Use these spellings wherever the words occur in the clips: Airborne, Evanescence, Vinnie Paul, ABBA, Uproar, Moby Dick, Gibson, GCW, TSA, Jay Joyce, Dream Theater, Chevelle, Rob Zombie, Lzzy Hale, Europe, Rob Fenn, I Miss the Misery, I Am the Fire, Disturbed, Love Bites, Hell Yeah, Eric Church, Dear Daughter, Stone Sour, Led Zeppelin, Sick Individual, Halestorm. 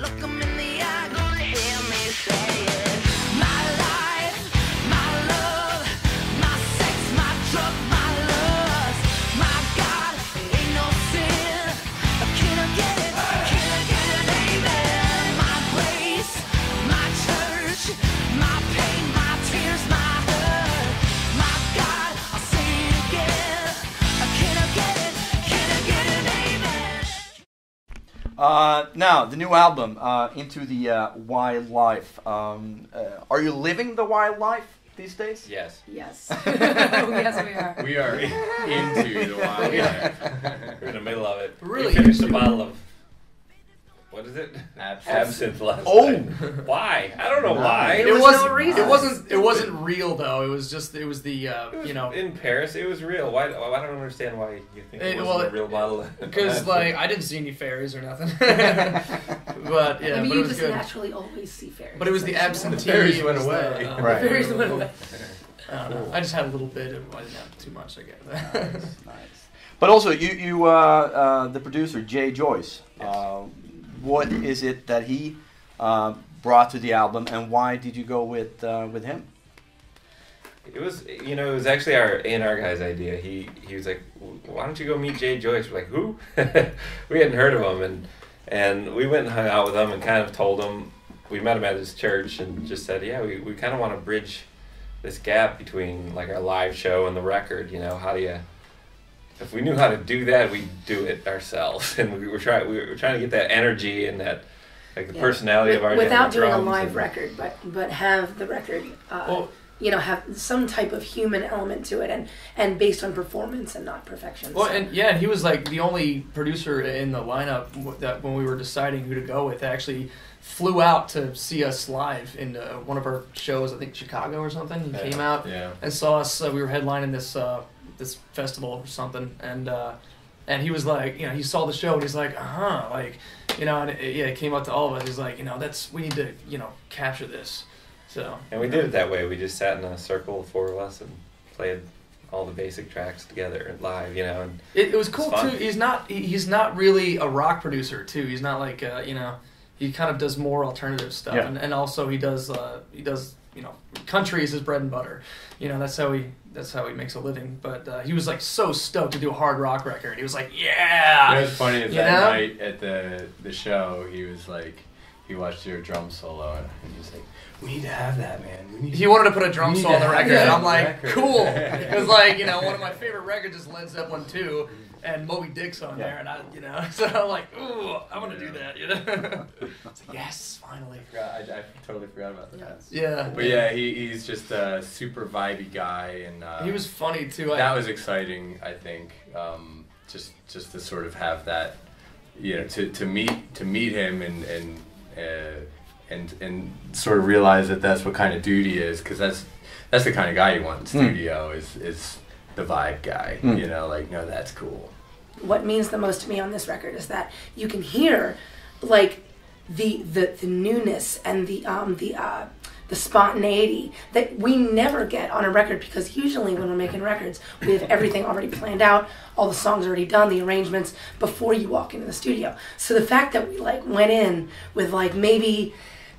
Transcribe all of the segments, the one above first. look them in the eye, gonna hear me say it. My life, my love, my sex, my drug, my lust, my God, ain't no sin. Can I get it? Can I get it, baby? My grace, my church, my pain, my tears, my hurt. My God, I'll say it again. Can I get it? Can I get it, baby? Now, the new album, Into the Wild Life. Are you living the wild life these days? Yes. Yes. Yes, we are. We are into the wild life. We're in the middle of it. Really? We finished a bottle of, what is it? Absinthe last night. Why? I don't know why. There was no reason. It wasn't real though. It was just. It was the. It was, you know. In Paris, it was real. Why? I don't understand why you think it wasn't a real bottle. Because like I didn't see any fairies or nothing. But yeah, I mean, but you just naturally always see fairies. But it was the absinthe. Fairies went away. Right. The fairies went away. I don't know. I just had a little bit. It wasn't too much. I guess. Nice. Nice. But also, you the producer Jay Joyce. Yes. What is it that he brought to the album, and why did you go with him? It was, you know, it was actually our A&R guy's idea. He was like, why don't you go meet Jay Joyce? We're like, who? We hadn't heard of him, and we went and hung out with him and kind of told him. We met him at his church and just said, yeah, we kind of want to bridge this gap between like our live show and the record. You know, how do you? If we knew how to do that, we'd do it ourselves. And we were trying to get that energy and that, like, the personality of our without doing a live record, but have the record, you know, have some type of human element to it, and based on performance and not perfection. Well, so. And yeah, he was like the only producer in the lineup that when we were deciding who to go with actually flew out to see us live in one of our shows, I think Chicago or something. He came out and saw us. We were headlining this festival or something, and he was like, you know, he saw the show and he's like, like, you know, and it came up to all of us. He's like, you know, we need to, you know, capture this. So and we did it that way. We just sat in a circle, the four of us, and played all the basic tracks together live, you know. And it was cool too. He's not really a rock producer too. He's not like you know, he kind of does more alternative stuff, and also he does. You know, country is his bread and butter. You know, that's how he makes a living. But he was like so stoked to do a hard rock record. He was like, yeah. What was funny is that night at the show, he was like, he watched your drum solo and he was like, we need to have that, man. He wanted to put a drum solo on the record, and I'm like, cool. It was like, you know, one of my favorite records is Led Zeppelin 2, and Moby Dick's on there, and I, you know, so I'm like, ooh, I want to do that, you know. It's like, yes, finally. I totally forgot about that. Yeah. But yeah, he's just a super vibey guy, and he was funny too. That was exciting, I think, just to sort of have that, you know, to meet him and sort of realize that that's what kind of dude he is, because that's the kind of guy you want in studio, is the vibe guy, you know, like, no, that's cool. What means the most to me on this record is that you can hear, like, the newness and the spontaneity that we never get on a record, because usually when we're making records, we have everything already planned out, all the songs already done, the arrangements, before you walk into the studio. So the fact that we, like, went in with, like, maybe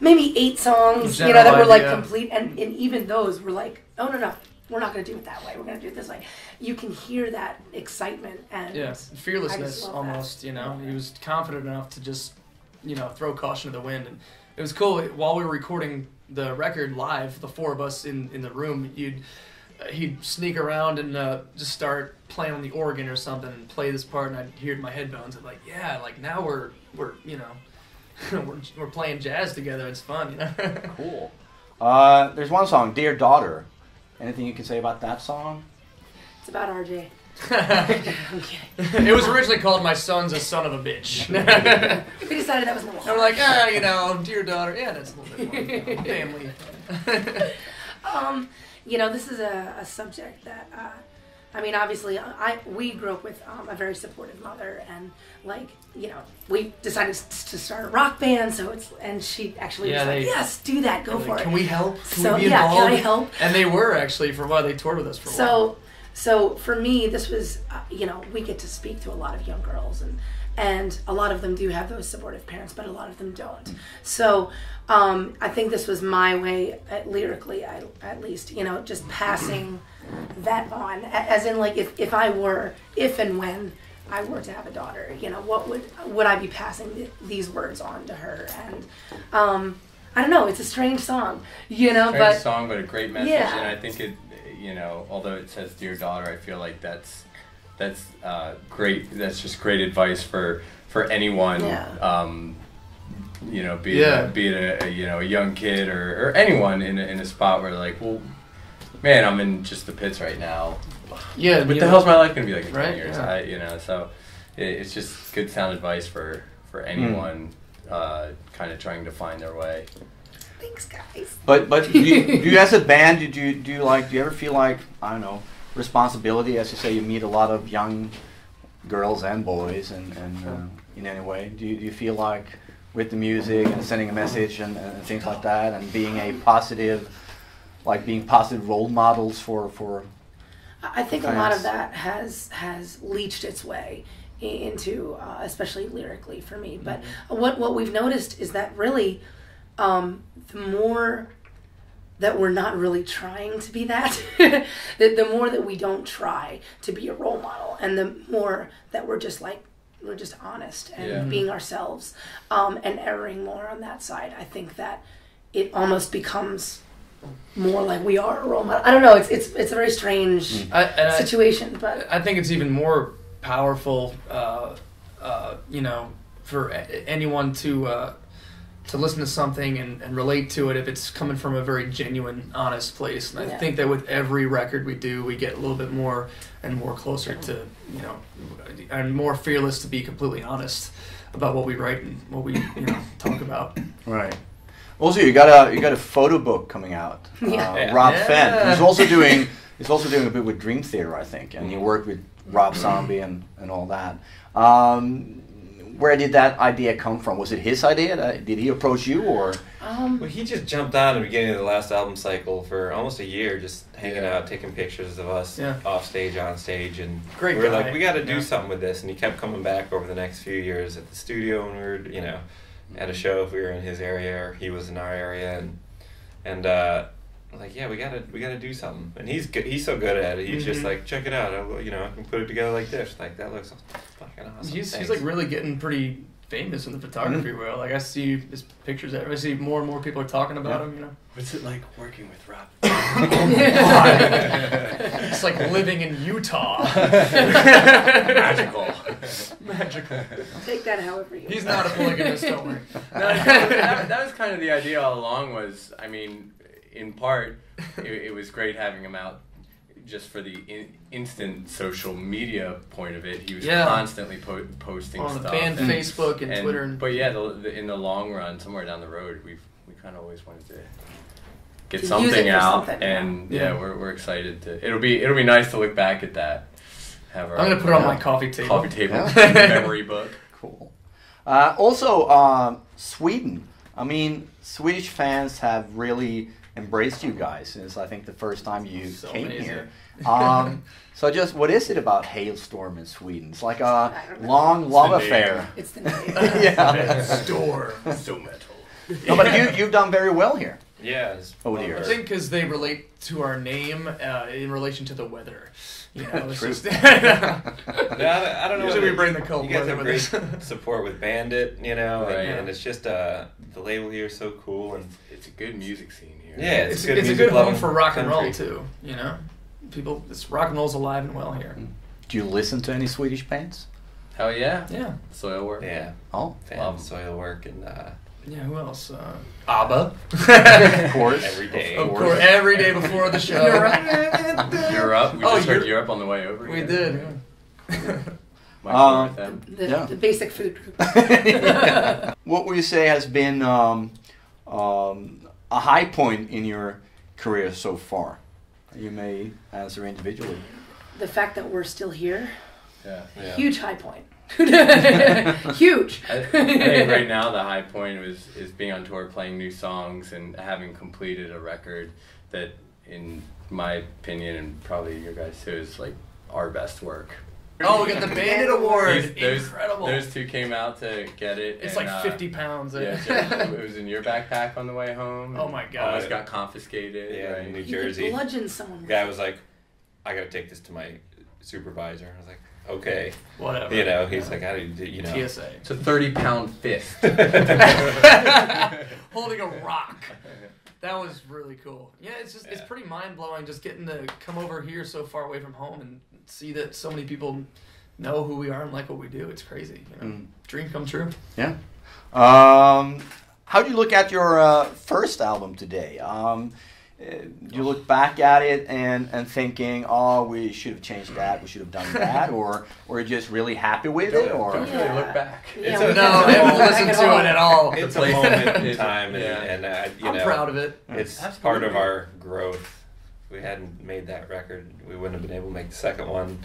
8 songs, general, you know, that were, like, complete, and even those were like, oh, no, we're not going to do it that way, we're going to do it this way. You can hear that excitement and... yeah, fearlessness almost, you know. He was confident enough to just, you know, throw caution to the wind. And it was cool, while we were recording the record live, the four of us in the room, he'd sneak around and just start playing on the organ or something and play this part, and I'd hear it in my headphones, and like, yeah, like, now we're you know, we're playing jazz together, it's fun, you know. Cool. There's one song, Dear Daughter. Anything you can say about that song? It's about RJ. I'm kidding. It was originally called My Son's a Son of a Bitch. We decided that was a little hard. And we're like, you know, Dear Daughter. Yeah, that's a little bit more, you know, family. You know, this is a subject that, I mean, obviously, we grew up with a very supportive mother, and, like, you know, we decided to start a rock band. So it's, and she actually was like, yes, do that, go for it. Can we help? Can we be involved? Can I help? And they were actually for a while. They toured with us for a while. So for me, this was, you know, we get to speak to a lot of young girls, and And a lot of them do have those supportive parents, but a lot of them don't. So I think this was my way, lyrically at least, you know, just passing that on. As in, like, if I were, if and when I were to have a daughter, you know, what would I be passing these words on to her? And I don't know, it's a strange song, you know. Strange song, but a great message. Yeah. And I think it, you know, although it says "Dear Daughter," I feel like that's great. That's just great advice for anyone. Yeah. You know, be it a you know, a young kid or anyone in a spot where, like, well, man, I'm in just the pits right now. Yeah. What the hell's my life gonna be like in 10 years? Yeah. You know, so it's just good sound advice for anyone. Kind of trying to find their way. Thanks, guys. But do you as a band, do you ever feel like, I don't know, responsibility? As you say, you meet a lot of young girls and boys, and in any way, do you feel like with the music and sending a message and things like that, and being a positive, like being positive role models for I think fans? A lot of that has leached its way into, especially lyrically for me. But what we've noticed is that really, the more that we're not really trying to be that, the more that we don't try to be a role model, and the more that we're just like, we're just honest and being ourselves, and erring more on that side, I think that it almost becomes more like we are a role model. I don't know, it's a very strange situation. But I think it's even more powerful, you know, for anyone to listen to something and relate to it if it's coming from a very genuine, honest place. And I think that with every record we do, we get a little bit more and more closer to, you know, and more fearless to be completely honest about what we write and what we, you know, talk about. Right. Also, you got a photo book coming out. Rob Fenn, who's also doing a bit with Dream Theater, I think, and he worked with Rob Zombie and all that. Where did that idea come from? Was it his idea? Did he approach you, or? Well, he just jumped on at the beginning of the last album cycle for almost a year, just hanging out, taking pictures of us off stage, on stage, and we were like, we got to do something with this. And he kept coming back over the next few years at the studio, and we were, you know, at a show if we were in his area or he was in our area, and like, yeah, we gotta do something, and he's so good at it. He's just like, check it out. I can put it together like this. Like, that looks fucking awesome. He's like really getting pretty famous in the photography world. Like, I see his pictures. I see more and more people are talking about him. You know, what's it like working with Rob? It's like living in Utah. Magical. Take that however you want. He's not a polygamist, don't worry. That was kind of the idea all along. Was, I mean, in part, it was great having him out just for the instant social media point of it. He was constantly posting on stuff. On the band Facebook and Twitter. But yeah, in the long run, somewhere down the road, we kind of always wanted to get something out. We're excited to. It'll be nice to look back at that. I'm going to put it on my coffee table. Memory book. Cool. Also, Sweden. I mean, Swedish fans have really embraced you guys since, I think, the first time you came here. So just, what is it about Halestorm in Sweden? It's like a long love affair. It's the name. Storm. So metal. No, but you've done very well here. Yeah. I think because they relate to our name in relation to the weather. You know, it's just, I don't know. Usually we bring the cold weather with us. You guys have great support with Bandit, you know, and it's just, the label here is so cool. And it's a good music scene here. Yeah, it's a good home for rock and roll, too, you know. Rock and roll's alive and well here. Do you listen to any Swedish bands? Hell yeah. Yeah. Soilwork. Yeah. Oh, love Soilwork and... yeah, who else? ABBA. Of course. Every day. Of course, every day before the show. Europe. We just heard Europe on the way over. We did. Yeah. The basic food group. What would you say has been a high point in your career so far? You may answer individually. The fact that we're still here. Yeah. Huge high point. Huge. I think right now the high point is being on tour, playing new songs, and having completed a record that, in my opinion, and probably your guys too, is like our best work Oh, we got the Bandit Award. Incredible. Those two came out to get it. It's like 50 pounds. Yeah, it was in your backpack on the way home. Oh my God. Almost got confiscated. Yeah, right? In New Jersey. You could bludgeon someone. Yeah, I was like, I got to take this to my supervisor. I was like, okay. Whatever. You know, he's like, how do you know? TSA. It's a 30-pound fist. Holding a rock. That was really cool. Yeah, it's just it's pretty mind-blowing just getting to come over here so far away from home and see that so many people know who we are and like what we do. It's crazy. You know? Dream come true. Yeah. How do you look at your first album today? You look back at it and thinking, oh, we should have changed that, we should have done that, or just really happy with it, or don't really look back. Yeah. No, I haven't listened to it at all. It's a moment in time, and I'm proud of it. It's part of our growth. If we hadn't made that record, we wouldn't have been able to make the second one,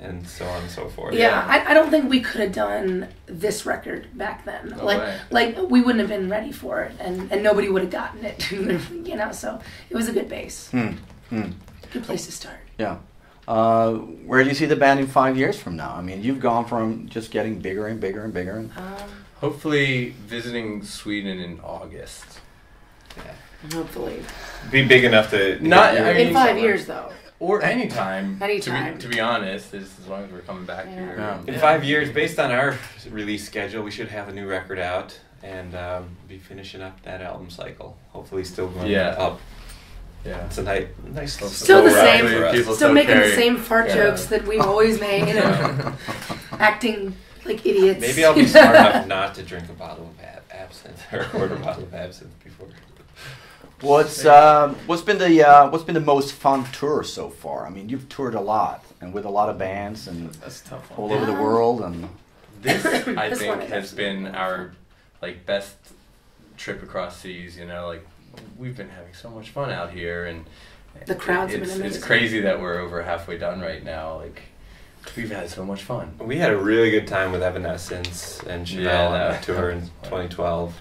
and so on and so forth. Yeah, I don't think we could have done this record back then. No way. Like we wouldn't have been ready for it, and nobody would have gotten it, you know, so it was a good base. Good place to start. Yeah. Where do you see the band in 5 years from now? I mean, you've gone from just getting bigger and bigger and bigger. And hopefully visiting Sweden in August. Yeah. Hopefully. Be big enough to... Not in 5 years, though. Or anytime. Anytime. To be honest, as long as we're coming back here. In 5 years, based on our release schedule, we should have a new record out and be finishing up that album cycle. Hopefully still going up. Yeah. It's a nice still the same. For us. Still making the same fart jokes that we've always made, you know. Acting like idiots. Maybe I'll be smart enough not to drink a bottle of absinthe or a quarter bottle of absinthe before. What's been the most fun tour so far? I mean, you've toured a lot and with a lot of bands and that's a tough one. All over the world, and this I think has been our best trip across seas. You know, like we've been having so much fun out here, and the crowd's been amazing. It's crazy that we're over halfway done right now. Like we've had so much fun. We had a really good time with Evanescence and Chevelle on a tour in 2012.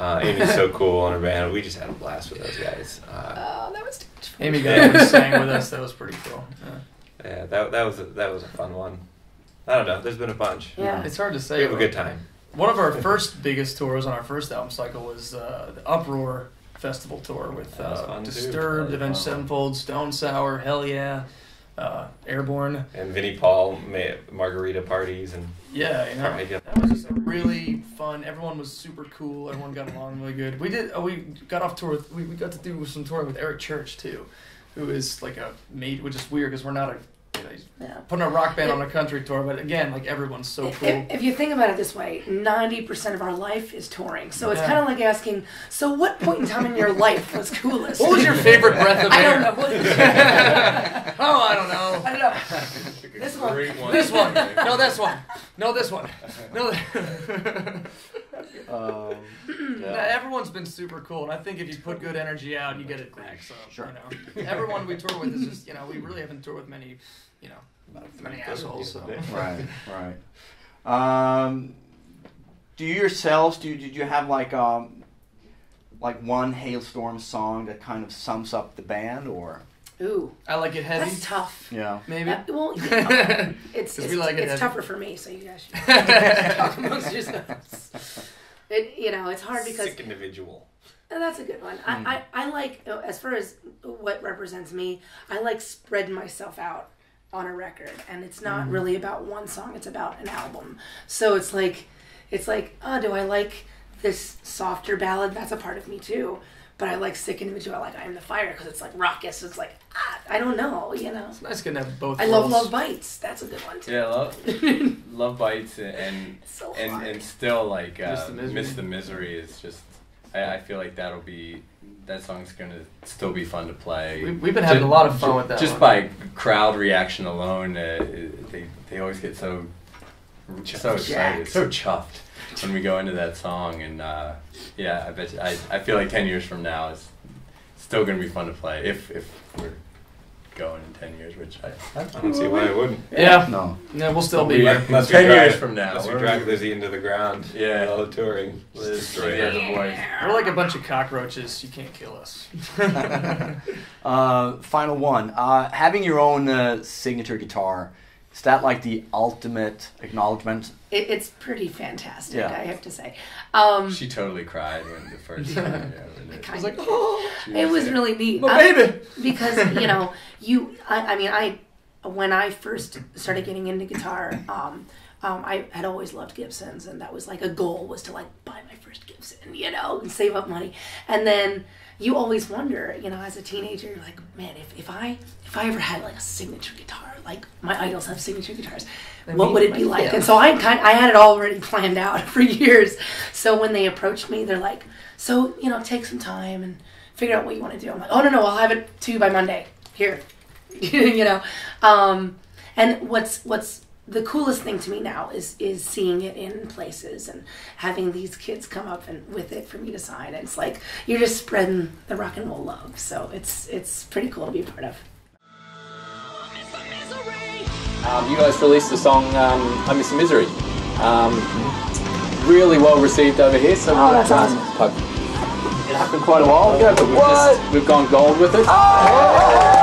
Amy's so cool on her band. We just had a blast with those guys. Oh, that was too much fun. Amy got to sang with us. That was pretty cool. Yeah, that was a fun one. I don't know. There's been a bunch. Yeah, it's hard to say. It was a good time. One of our first biggest tours on our first album cycle was the Uproar Festival tour with Disturbed, Avenged Sevenfold, Stone Sour, Hell Yeah, Airborne, and Vinnie Paul margarita parties and that was just a really fun. Everyone was super cool. Everyone got along really good. We got off tour. We got to do some touring with Eric Church too, who is like a mate, which is weird because we're not a putting a rock band on a country tour. But again, like everyone's so cool. If you think about it this way, 90% of our life is touring. So it's kind of like asking, so what point in time in your life was coolest? What was your favorite breath of air? I don't know. I don't know. This one. Everyone's been super cool, and I think if you put good energy out, you get it back. So, you know, everyone we tour with is just, you know, we really haven't toured with many, you know, many assholes. So. Right. Do you yourselves? Did you have like one Halestorm song that kind of sums up the band, or? Ooh, I like it heavy. That's tough. Yeah, maybe. Well, you know, it's tougher for me, so you guys should talk amongst yourselves. You know, it's hard because Sick Individual. That's a good one. I like, as far as what represents me, I like spreading myself out on a record, and it's not really about one song; it's about an album. So it's like, oh, do I like this softer ballad? That's a part of me too. But I like Sick Individual. I like I Am the Fire because it's like raucous. So it's like, I don't know, you know. It's nice to have both. I love Bites. That's a good one too. Yeah, love Bites and still like Miss the Misery is just. I feel like that song's gonna still be fun to play. We've been having a lot of fun with that. Just by crowd reaction alone, they always get so excited, so chuffed when we go into that song, and I bet you, I feel like 10 years from now it's still gonna be fun to play if we're going in 10 years, which I don't see why it wouldn't. Yeah, no, we'll still be here. 10 years from now, unless we drag Lizzie into the ground. Yeah, all the touring. We're like a bunch of cockroaches. You can't kill us. Final one. Having your own signature guitar Is that like the ultimate acknowledgement? It's pretty fantastic, yeah. I have to say. She totally cried when the first time. Yeah, I was like, oh! It was really neat. My baby! Because, you know, when I first started getting into guitar, I had always loved Gibsons, and that was like a goal, was to like buy my first Gibson, you know, and save up money. And then you always wonder, you know, as a teenager, you're like, man, if I ever had like a signature guitar, like my idols have signature guitars, what would it be like? And so I had it already planned out for years. So when they approached me, they're like, so, you know, take some time and figure out what you want to do. I'm like, oh, no, I'll have it to you by Monday. Here. You know, and what's the coolest thing to me now is seeing it in places and having these kids come up and with it for me to sign. It's like you're just spreading the rock and roll love, so it's pretty cool to be a part of. You guys released the song "I Miss the Misery," really well received over here. So that's awesome. It happened quite a while ago, but we've gone gold with it. Oh!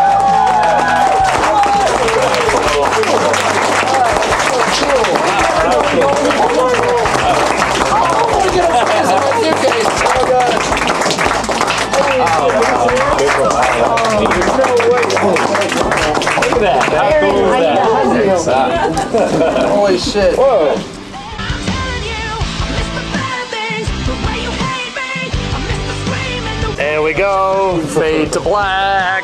Look at that. How cool is that? Holy shit. Whoa. There we go. Fade to black.